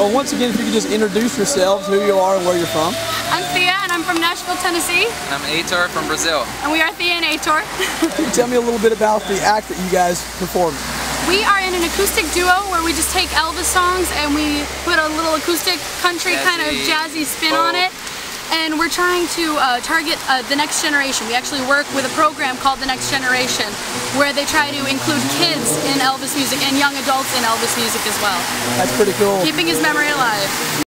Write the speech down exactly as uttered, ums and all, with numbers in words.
Well, once again, if you could just introduce yourselves, who you are and where you're from. I'm Thea, and I'm from Nashville, Tennessee. And I'm Heitor from Brazil. And we are Thea and Heitor. Can you tell me a little bit about the act that you guys performed? We are in an acoustic duo where we just take Elvis songs and we put a little acoustic country jazzy, kind of jazzy spin folk. on it. And we're trying to uh, target uh, the next generation. We actually work with a program called The Next Generation where they try to include kids in Elvis music and young adults in Elvis music as well. That's pretty cool. Keeping his memory alive.